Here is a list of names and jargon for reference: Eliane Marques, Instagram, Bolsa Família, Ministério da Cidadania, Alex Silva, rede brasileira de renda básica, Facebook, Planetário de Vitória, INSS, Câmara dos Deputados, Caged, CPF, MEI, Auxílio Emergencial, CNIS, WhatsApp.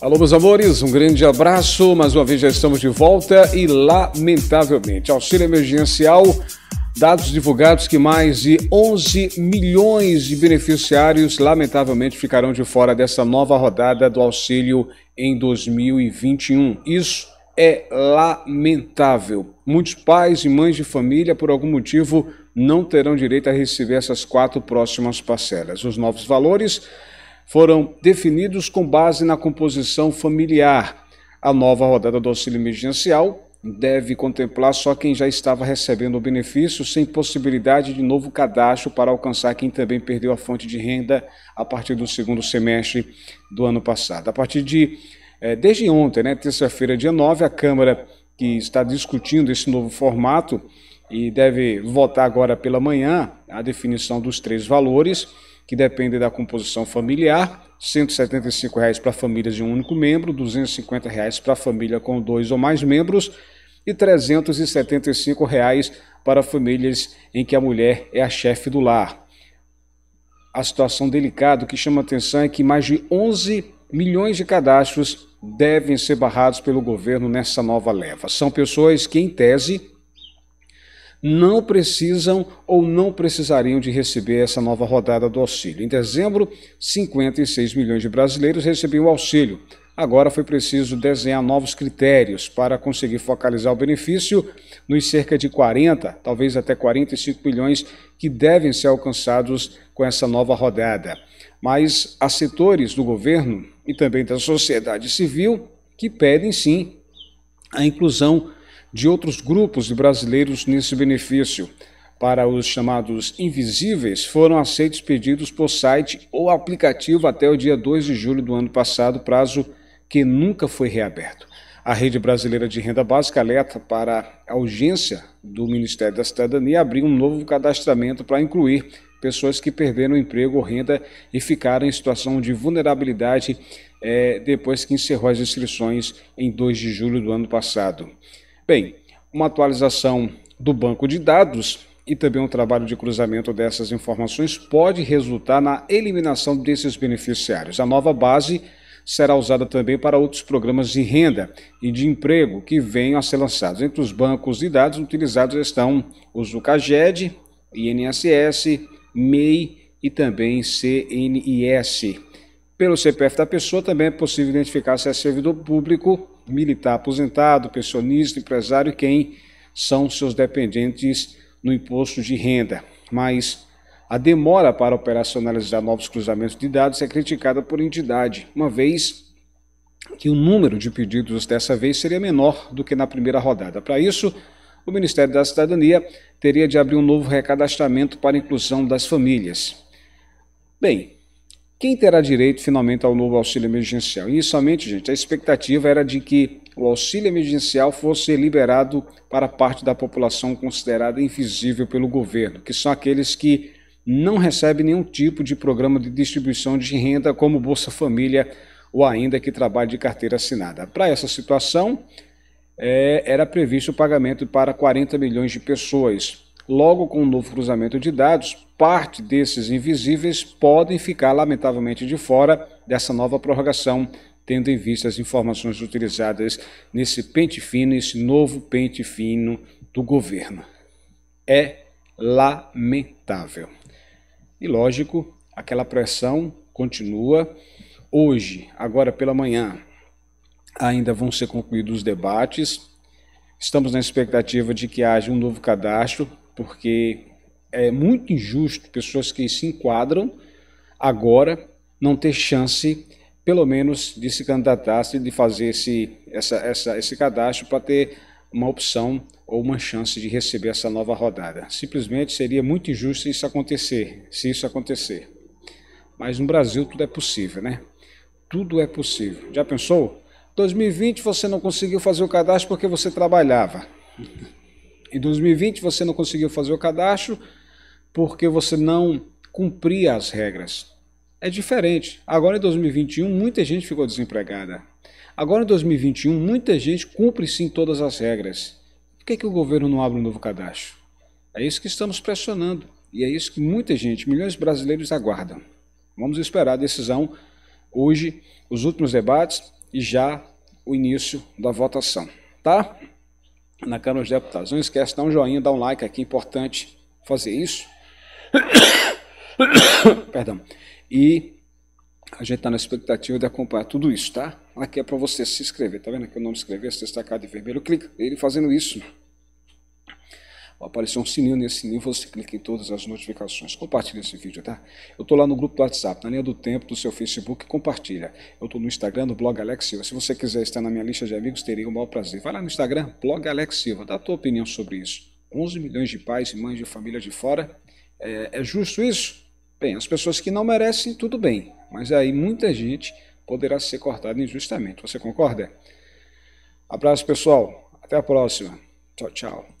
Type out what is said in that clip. Alô, meus amores, um grande abraço. Mais uma vez já estamos de volta e, lamentavelmente, auxílio emergencial, dados divulgados que mais de 11 milhões de beneficiários, lamentavelmente, ficarão de fora dessa nova rodada do auxílio em 2021. Isso é lamentável. Muitos pais e mães de família, por algum motivo, não terão direito a receber essas 4 próximas parcelas. Os novos valores foram definidos com base na composição familiar. A nova rodada do auxílio emergencial deve contemplar só quem já estava recebendo o benefício, sem possibilidade de novo cadastro para alcançar quem também perdeu a fonte de renda a partir do segundo semestre do ano passado. Desde ontem, terça-feira, dia 9, a Câmara, que está discutindo esse novo formato e deve votar agora pela manhã a definição dos 3 valores, que depende da composição familiar: R$ 175,00 para famílias de um único membro, R$ 250,00 para família com 2 ou mais membros e R$ 375,00 para famílias em que a mulher é a chefe do lar. A situação delicada que chama atenção é que mais de 11 milhões de cadastros devem ser barrados pelo governo nessa nova leva. São pessoas que, em tese, não precisam ou não precisariam de receber essa nova rodada do auxílio. Em dezembro, 56 milhões de brasileiros recebiam o auxílio. Agora foi preciso desenhar novos critérios para conseguir focalizar o benefício nos cerca de 40, talvez até 45 milhões que devem ser alcançados com essa nova rodada. Mas há setores do governo e também da sociedade civil que pedem, sim, a inclusão de outros grupos de brasileiros nesse benefício. Para os chamados invisíveis, foram aceitos pedidos por site ou aplicativo até o dia 2 de julho do ano passado, prazo que nunca foi reaberto. A Rede Brasileira de Renda Básica alerta para a urgência do Ministério da Cidadania abrir um novo cadastramento para incluir pessoas que perderam emprego ou renda e ficaram em situação de vulnerabilidade depois que encerrou as inscrições em 2 de julho do ano passado. Bem, uma atualização do banco de dados e também um trabalho de cruzamento dessas informações pode resultar na eliminação desses beneficiários. A nova base será usada também para outros programas de renda e de emprego que venham a ser lançados. Entre os bancos de dados utilizados estão os do Caged, INSS, MEI e também CNIS. Pelo CPF da pessoa também é possível identificar se é servidor público, militar aposentado, pensionista, empresário e quem são seus dependentes no imposto de renda. Mas a demora para operacionalizar novos cruzamentos de dados é criticada por entidade, uma vez que o número de pedidos dessa vez seria menor do que na primeira rodada. Para isso, o Ministério da Cidadania teria de abrir um novo recadastramento para a inclusão das famílias. Bem, quem terá direito finalmente ao novo auxílio emergencial? Inicialmente, gente, a expectativa era de que o auxílio emergencial fosse liberado para parte da população considerada invisível pelo governo, que são aqueles que não recebem nenhum tipo de programa de distribuição de renda, como Bolsa Família ou ainda que trabalhe de carteira assinada. Para essa situação, era previsto o pagamento para 40 milhões de pessoas. Logo, com o novo cruzamento de dados, parte desses invisíveis podem ficar, lamentavelmente, de fora dessa nova prorrogação, tendo em vista as informações utilizadas nesse pente fino, esse novo pente fino do governo. É lamentável. E, lógico, aquela pressão continua. Hoje, agora pela manhã, ainda vão ser concluídos os debates. Estamos na expectativa de que haja um novo cadastro, porque é muito injusto pessoas que se enquadram agora não ter chance, pelo menos, de se candidatar, de fazer esse cadastro para ter uma opção ou uma chance de receber essa nova rodada. Simplesmente seria muito injusto se isso acontecer. Mas no Brasil tudo é possível, né? Tudo é possível. Já pensou? 2020 você não conseguiu fazer o cadastro porque você trabalhava. Em 2020 você não conseguiu fazer o cadastro porque você não cumpria as regras. É diferente. Agora em 2021 muita gente ficou desempregada. Agora em 2021 muita gente cumpre sim todas as regras. Por que o governo não abre um novo cadastro? É isso que estamos pressionando e é isso que muita gente, milhões de brasileiros aguardam. Vamos esperar a decisão hoje os últimos debates e já o início da votação, tá? Na Câmara dos Deputados. Não esquece de dar um joinha, dar um like aqui, importante fazer isso. Perdão. E a gente está na expectativa de acompanhar tudo isso, tá? Aqui é para você se inscrever, tá vendo aqui o nome inscrever, se destacar de vermelho, clica ele fazendo isso. Vai aparecer um sininho, nesse sininho você clica em todas as notificações. Compartilha esse vídeo, tá? Eu tô lá no grupo do WhatsApp, na linha do tempo, do seu Facebook, compartilha. Eu tô no Instagram, no blog Alex Silva. Se você quiser estar na minha lista de amigos, teria o maior prazer. Vai lá no Instagram, blog Alex Silva, dá a tua opinião sobre isso. 11 milhões de pais e mães de família de fora, é justo isso? Bem, as pessoas que não merecem, tudo bem, mas aí muita gente poderá ser cortada injustamente. Você concorda? Abraço, pessoal. Até a próxima. Tchau, tchau.